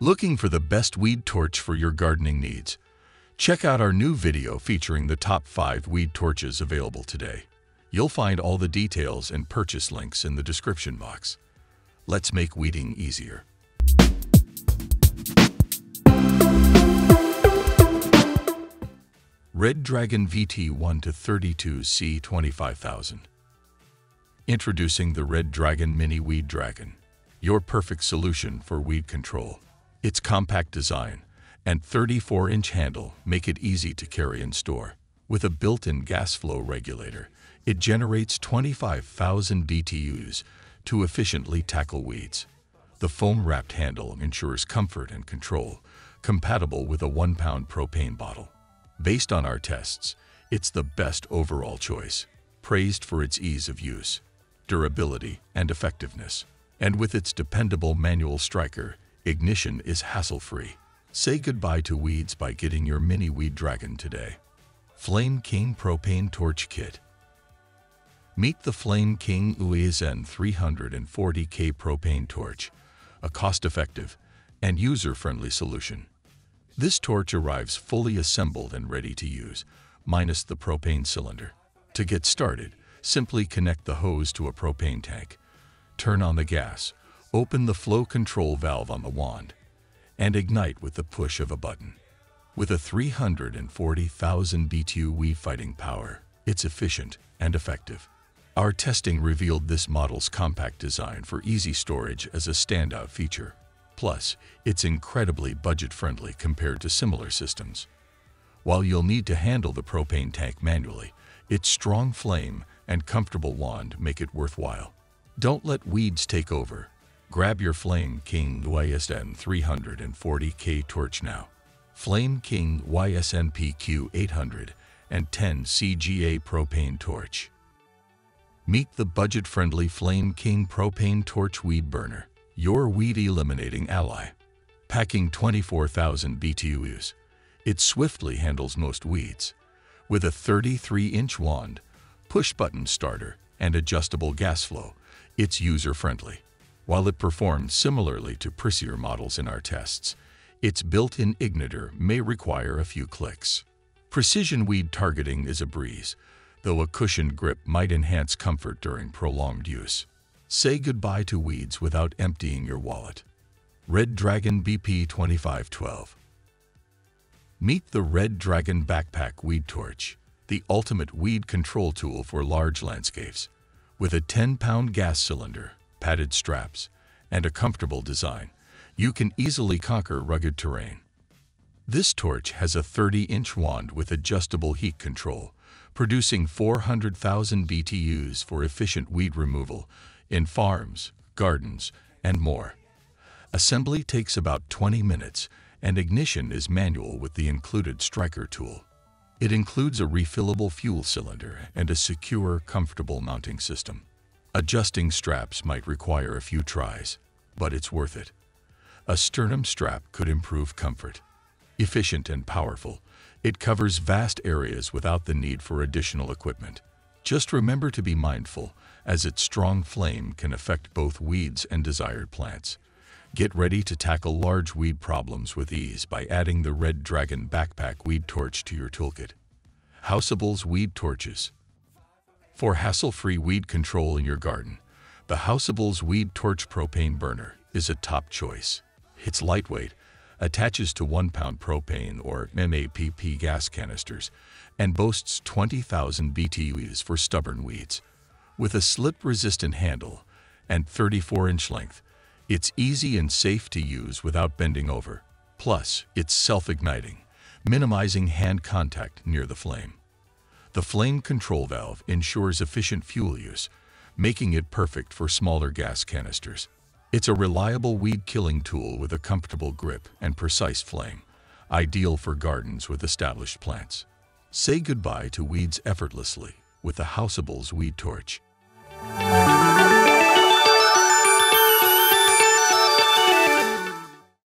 Looking for the best weed torch for your gardening needs? Check out our new video featuring the top 5 weed torches available today. You'll find all the details and purchase links in the description box. Let's make weeding easier. Red Dragon VT1-32C25000. Introducing the Red Dragon Mini Weed Dragon, your perfect solution for weed control. Its compact design and 34-inch handle make it easy to carry and store. With a built-in gas flow regulator, it generates 25,000 BTUs to efficiently tackle weeds. The foam-wrapped handle ensures comfort and control, compatible with a 1-pound propane bottle. Based on our tests, it's the best overall choice, praised for its ease of use, durability, and effectiveness. And with its dependable manual striker, ignition is hassle-free. Say goodbye to weeds by getting your Mini Weed Dragon today. Flame King Propane Torch Kit. Meet the Flame King YSN340K Propane Torch, a cost-effective and user-friendly solution. This torch arrives fully assembled and ready to use, minus the propane cylinder. To get started, simply connect the hose to a propane tank, turn on the gas, open the flow control valve on the wand, and ignite with the push of a button. With a 340,000 BTU fighting power, it's efficient and effective. Our testing revealed this model's compact design for easy storage as a standout feature. Plus, it's incredibly budget-friendly compared to similar systems. While you'll need to handle the propane tank manually, its strong flame and comfortable wand make it worthwhile. Don't let weeds take over. Grab your Flame King YSN340K torch now. Flame King YSNPQ810 CGA Propane Torch. Meet the budget-friendly Flame King Propane Torch Weed Burner, your weed-eliminating ally. Packing 24,000 BTUs, it swiftly handles most weeds. With a 33-inch wand, push-button starter, and adjustable gas flow, it's user-friendly. While it performs similarly to pricier models in our tests, its built-in igniter may require a few clicks. Precision weed targeting is a breeze, though a cushioned grip might enhance comfort during prolonged use. Say goodbye to weeds without emptying your wallet. Red Dragon BP2512. Meet the Red Dragon Backpack Weed Torch, the ultimate weed control tool for large landscapes. With a 10-pound gas cylinder, padded straps, and a comfortable design, you can easily conquer rugged terrain. This torch has a 30-inch wand with adjustable heat control, producing 400,000 BTUs for efficient weed removal in farms, gardens, and more. Assembly takes about 20 minutes, and ignition is manual with the included striker tool. It includes a refillable fuel cylinder and a secure, comfortable mounting system. Adjusting straps might require a few tries, but it's worth it. A sternum strap could improve comfort. Efficient and powerful, it covers vast areas without the need for additional equipment. Just remember to be mindful, as its strong flame can affect both weeds and desired plants. Get ready to tackle large weed problems with ease by adding the Red Dragon Backpack Weed Torch to your toolkit. Houseables Weed Torches. For hassle-free weed control in your garden, the Houseables Weed Torch Propane Burner is a top choice. It's lightweight, attaches to 1-pound propane or MAPP gas canisters, and boasts 20,000 BTUs for stubborn weeds. With a slip-resistant handle and 34-inch length, it's easy and safe to use without bending over. Plus, it's self-igniting, minimizing hand contact near the flame. The flame control valve ensures efficient fuel use, making it perfect for smaller gas canisters. It's a reliable weed-killing tool with a comfortable grip and precise flame, ideal for gardens with established plants. Say goodbye to weeds effortlessly with the Houseables Weed Torch.